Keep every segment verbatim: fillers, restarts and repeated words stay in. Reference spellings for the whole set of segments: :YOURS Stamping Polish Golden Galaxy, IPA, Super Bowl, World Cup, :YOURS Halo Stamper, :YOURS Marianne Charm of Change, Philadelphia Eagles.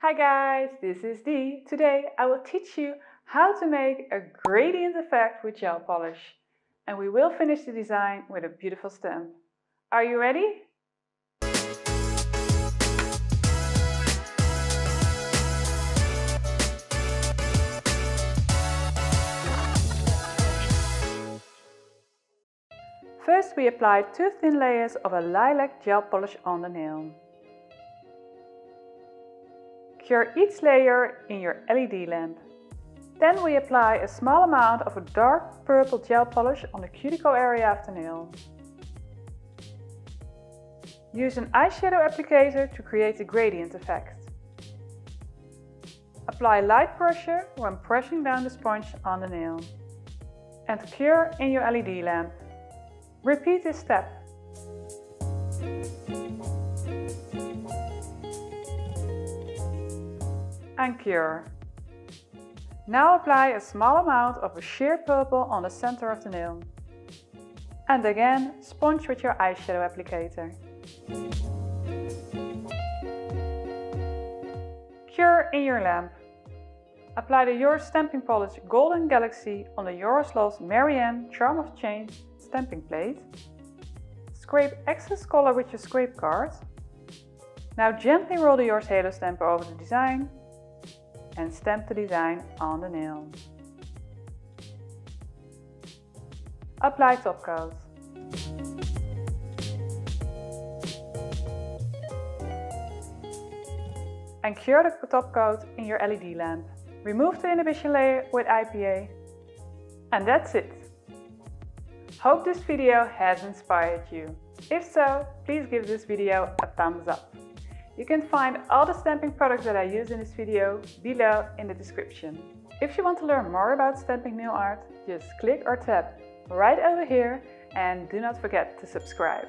Hi guys, this is Dee. Today I will teach you how to make a gradient effect with gel polish. And we will finish the design with a beautiful stamp. Are you ready? First we apply two thin layers of a lilac gel polish on the nail. Cure each layer in your L E D lamp. Then we apply a small amount of a dark purple gel polish on the cuticle area of the nail. Use an eyeshadow applicator to create a gradient effect. Apply light pressure when pressing down the sponge on the nail. And cure in your L E D lamp. Repeat this step. And cure. Now apply a small amount of a sheer purple on the center of the nail. And again, sponge with your eyeshadow applicator. Cure in your lamp. Apply the Yours Stamping Polish Golden Galaxy on the Yours Marianne Charm of Change stamping plate. Scrape excess color with your scrape card. Now gently roll the Yours Halo Stamper over the design. And stamp the design on the nail. Apply top coat. And cure the top coat in your L E D lamp. Remove the inhibition layer with I P A. And that's it. Hope this video has inspired you. If so, please give this video a thumbs up. You can find all the stamping products that I use in this video below in the description. If you want to learn more about stamping nail art, just click or tap right over here and do not forget to subscribe.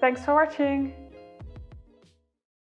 Thanks for watching!